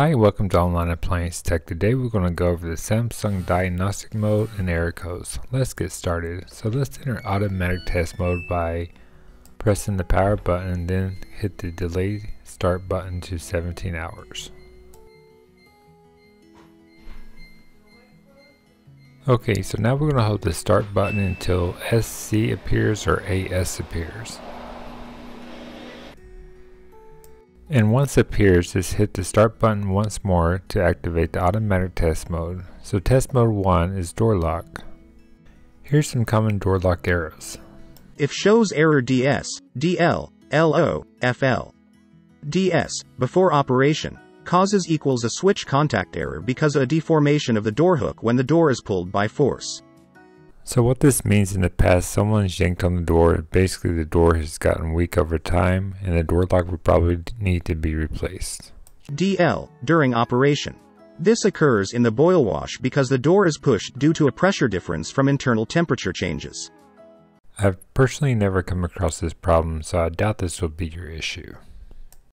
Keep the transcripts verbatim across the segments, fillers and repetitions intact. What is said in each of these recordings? Hi, welcome to Online Appliance Tech. Today we're going to go over the Samsung diagnostic mode and error codes. Let's get started. So let's enter automatic test mode by pressing the power button and then hit the delay start button to seventeen hours. Okay, so now we're going to hold the start button until S C appears or A S appears. And once it appears, just hit the start button once more to activate the automatic test mode. So test mode one is door lock. Here's some common door lock errors. If shows error D S, D L, L O, F L, D S, before operation, causes equals a switch contact error because of a deformation of the door hook when the door is pulled by force. So what this means, in the past someone's yanked on the door, basically the door has gotten weak over time and the door lock would probably need to be replaced. D L, during operation. This occurs in the boil wash because the door is pushed due to a pressure difference from internal temperature changes. I've personally never come across this problem, so I doubt this will be your issue.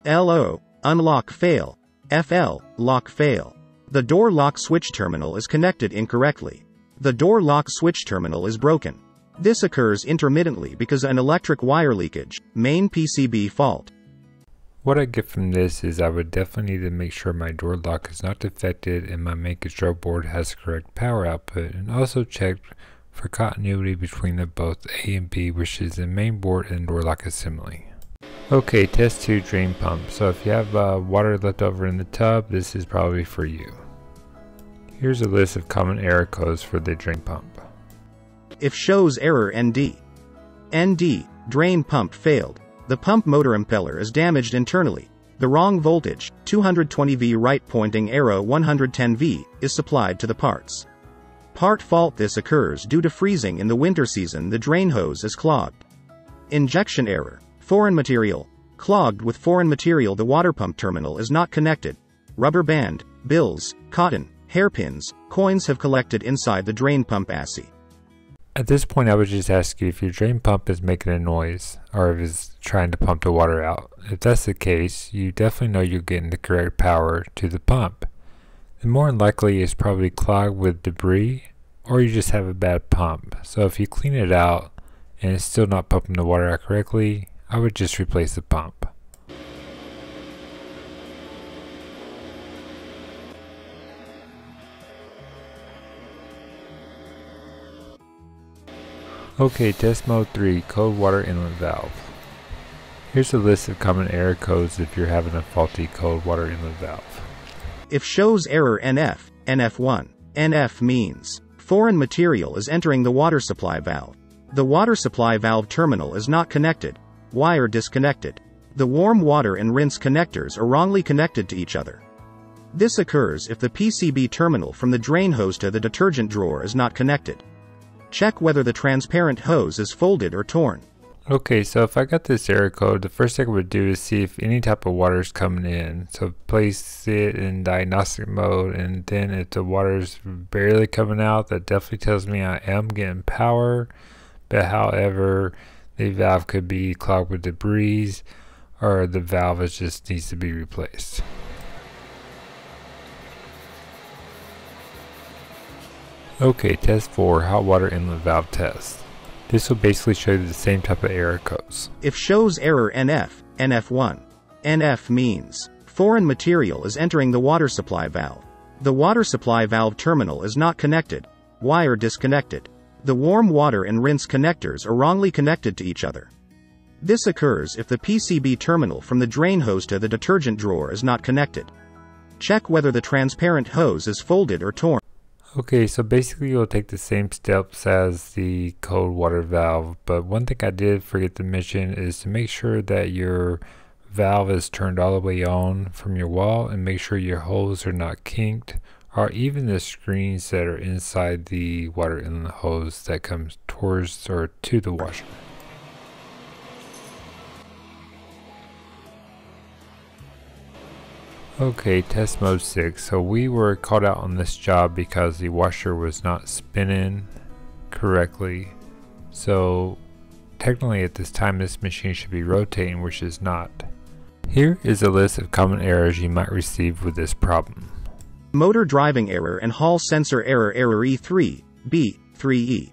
L O, unlock fail. F L, lock fail. The door lock switch terminal is connected incorrectly. The door lock switch terminal is broken. This occurs intermittently because of an electric wire leakage, main P C B fault. What I get from this is I would definitely need to make sure my door lock is not defected and my main control board has correct power output, and also check for continuity between the both A and B, which is the main board and door lock assembly. Okay, test two, drain pump. So if you have uh, water left over in the tub, this is probably for you. Here's a list of common error codes for the drain pump. If shows error N D. N D, drain pump failed. The pump motor impeller is damaged internally. The wrong voltage, two hundred twenty volts right pointing arrow one hundred ten volts, is supplied to the parts. Part fault. This occurs due to freezing in the winter season. The drain hose is clogged. Injection error, foreign material. Clogged with foreign material. The water pump terminal is not connected. Rubber band, bills, cotton, hairpins, coins have collected inside the drain pump assay. At this point, I would just ask you if your drain pump is making a noise or if it's trying to pump the water out. If that's the case, you definitely know you're getting the correct power to the pump. The more than likely it's probably clogged with debris, or you just have a bad pump. So if you clean it out and it's still not pumping the water out correctly, I would just replace the pump. Okay, test mode three, cold water inlet valve. Here's a list of common error codes if you're having a faulty cold water inlet valve. If shows error N F, N F one. N F means foreign material is entering the water supply valve. The water supply valve terminal is not connected. Wire disconnected. The warm water and rinse connectors are wrongly connected to each other. This occurs if the P C B terminal from the drain hose to the detergent drawer is not connected. Check whether the transparent hose is folded or torn. Okay, so if I got this error code, the first thing I would do is see if any type of water is coming in. So place it in diagnostic mode, and then if the water is barely coming out, that definitely tells me I am getting power. But however, the valve could be clogged with debris, or the valve just needs to be replaced. Okay, test four, hot water inlet valve test. This will basically show you the same type of error codes. If shows error N F, N F one. N F means foreign material is entering the water supply valve. The water supply valve terminal is not connected. Wire disconnected. The warm water and rinse connectors are wrongly connected to each other. This occurs if the P C B terminal from the drain hose to the detergent drawer is not connected. Check whether the transparent hose is folded or torn. Okay, so basically you'll take the same steps as the cold water valve, but one thing I did forget to mention is to make sure that your valve is turned all the way on from your wall, and make sure your hoses are not kinked, or even the screens that are inside the water inlet hose that comes towards or to the washer. Okay, test mode six. So we were called out on this job because the washer was not spinning correctly. So technically at this time this machine should be rotating, which is not. Here is a list of common errors you might receive with this problem. Motor driving error and hall sensor error. Error E three B three E.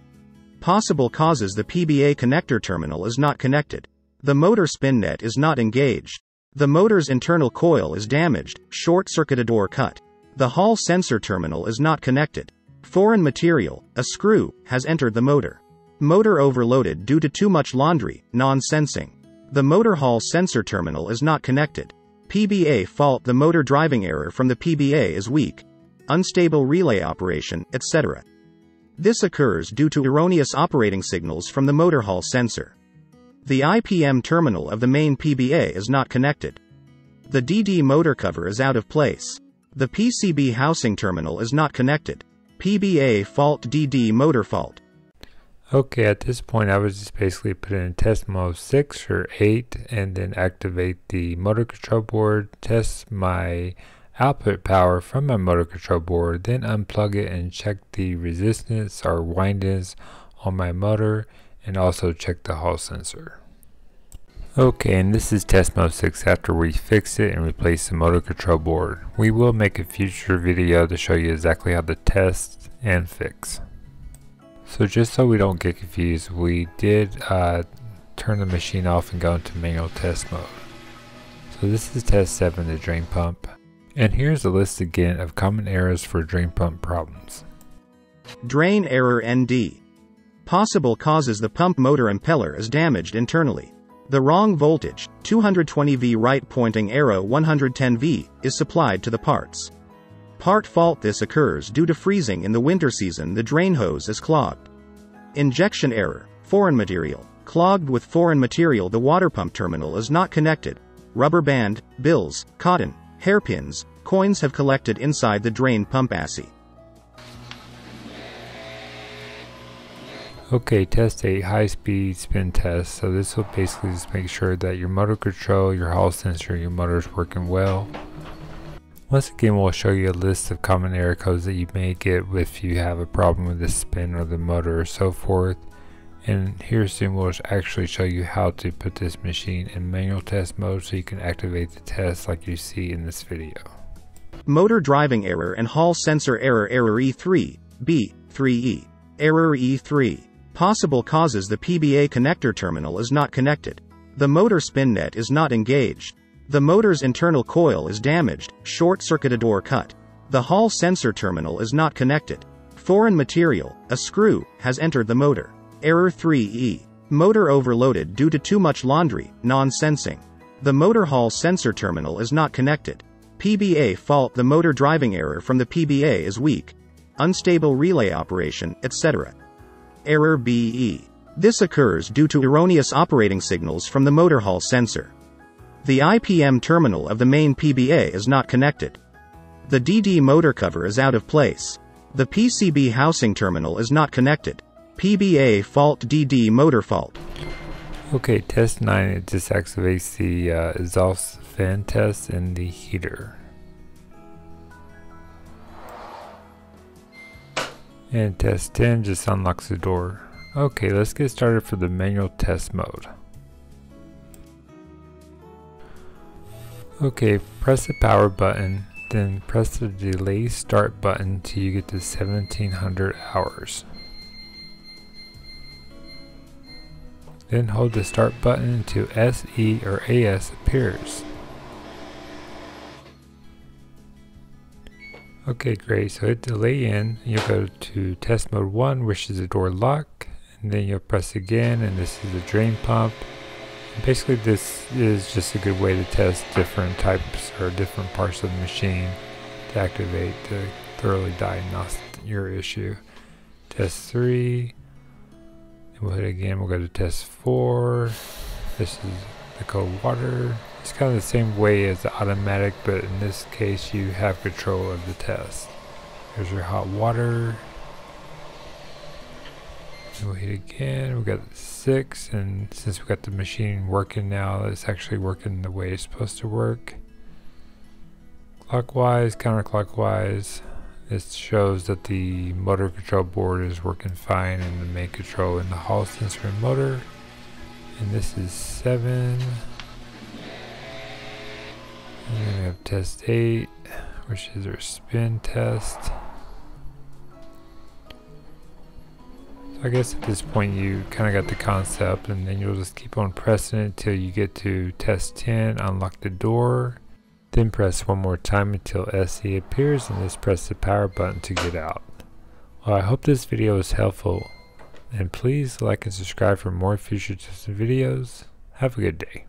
Possible causes: the P B A connector terminal is not connected. The motor spin net is not engaged. The motor's internal coil is damaged, short-circuited or cut. The hall sensor terminal is not connected. Foreign material, a screw, has entered the motor. Motor overloaded due to too much laundry, non-sensing. The motor hall sensor terminal is not connected. P B A fault. The motor driving error from the P B A is weak. Unstable relay operation, et cetera. This occurs due to erroneous operating signals from the motor hall sensor. The I P M terminal of the main P B A is not connected. The D D motor cover is out of place. The P C B housing terminal is not connected. P B A fault. D D motor fault. Okay, at this point I would just basically put in test mode six or eight and then activate the motor control board, test my output power from my motor control board, then unplug it and check the resistance or windings on my motor, and also check the hall sensor. Okay, and this is test mode six after we fix it and replace the motor control board. We will make a future video to show you exactly how to test and fix. So just so we don't get confused, we did uh, turn the machine off and go into manual test mode. So this is test seven, the drain pump. And here's a list again of common errors for drain pump problems. Drain error N D. Possible causes: the pump motor impeller is damaged internally. The wrong voltage, two hundred twenty volts right pointing arrow one hundred ten volts, is supplied to the parts. Part fault. This occurs due to freezing in the winter season. The drain hose is clogged. Injection error, foreign material, clogged with foreign material. The water pump terminal is not connected. Rubber band, bills, cotton, hairpins, coins have collected inside the drain pump assay. Okay, test eight, high speed spin test. So this will basically just make sure that your motor control, your hall sensor, your motor is working well. Once again, we'll show you a list of common error codes that you may get if you have a problem with the spin or the motor or so forth. And here soon we'll actually show you how to put this machine in manual test mode so you can activate the test like you see in this video. Motor driving error and hall sensor error. Error E three B three E. Error E three. Possible causes: the P B A connector terminal is not connected. The motor spin net is not engaged. The motor's internal coil is damaged, short-circuited or cut. The hall sensor terminal is not connected. Foreign material, a screw, has entered the motor. Error three E. Motor overloaded due to too much laundry, non-sensing. The motor hall sensor terminal is not connected. P B A fault. The motor driving error from the P B A is weak. Unstable relay operation, et cetera. Error B E. This occurs due to erroneous operating signals from the motor hall sensor. The I P M terminal of the main P B A is not connected. The D D motor cover is out of place. The P C B housing terminal is not connected. P B A fault. D D motor fault. Okay, test nine, it just activates the uh, exhaust fan test and the heater. And test ten just unlocks the door. Okay, let's get started for the manual test mode. Okay, press the power button, then press the delay start button until you get to seventeen hundred hours. Then hold the start button until S E or A S appears. Okay, great, so hit delay in, you'll go to test mode one, which is the door lock, and then you'll press again, and this is the drain pump. Basically, this is just a good way to test different types or different parts of the machine to activate, to thoroughly diagnose your issue. Test three, and we'll hit again. We'll go to test four. This is the cold water. It's kind of the same way as the automatic, but in this case, you have control of the test. Here's your hot water. We'll hit again. We got six, and since we got the machine working now, it's actually working the way it's supposed to work. Clockwise, counterclockwise. This shows that the motor control board is working fine, and the main control in the hall sensor and motor. And this is seven. And we have test eight, which is our spin test. So I guess at this point you kind of got the concept, and then you'll just keep on pressing it until you get to test ten, unlock the door. Then press one more time until S E appears, and just press the power button to get out. Well, I hope this video was helpful, and please like and subscribe for more future tips and videos. Have a good day.